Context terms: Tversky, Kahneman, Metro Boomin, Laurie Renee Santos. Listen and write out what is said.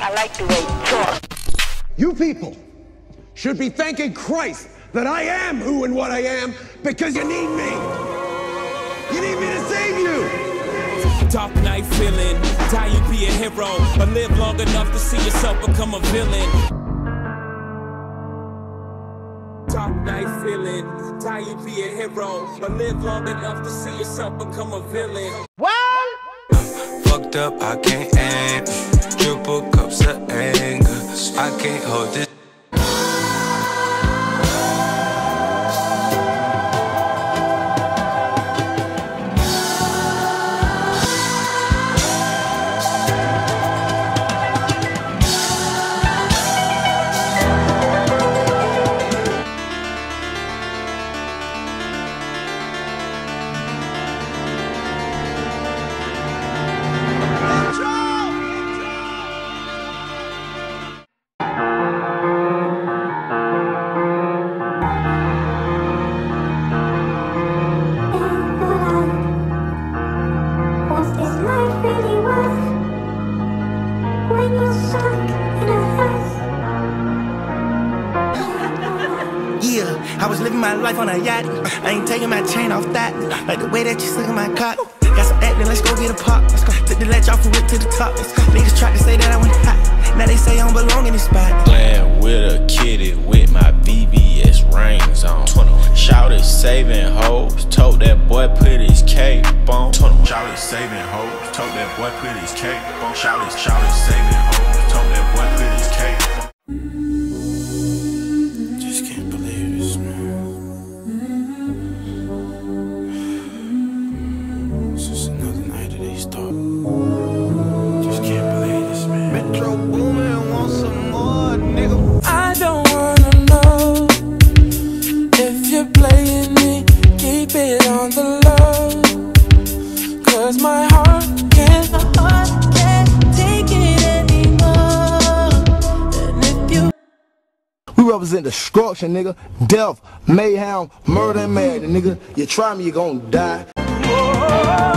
I like the way you talk. You people should be thanking Christ that I am who and what I am, because you need me. You need me to save you. Dark night feeling, die you be a hero, but live long enough to see yourself become a villain. Dark night feeling, die you be a hero, but live long enough to see yourself become a villain. What? Fucked up, I can't aim. Triple cups of anger, I can't hold this. I was living my life on a yacht. I ain't taking my chain off that. Like the way that you suckin' my cock. Got some actin', let's go get a pop. Took the latch off and went to the top. Niggas tried to say that I went hot. Now they say I don't belong in this spot. Playing with a kitty with my BBS rings on. Shouty saving hoes, told that boy put his cape on. Shouty saving hoes, told that boy put his cape on. Shouty saving hoes, told that boy put his cape on. Just can't believe this, man. Metro Boomin wants some more, nigga. I don't wanna know if you're playing me. Keep it on the low, 'cause my heart can't, take it anymore. And if you, we represent destruction, nigga. Death, mayhem, murder, and murder, nigga. You try me, you gon' die. Whoa.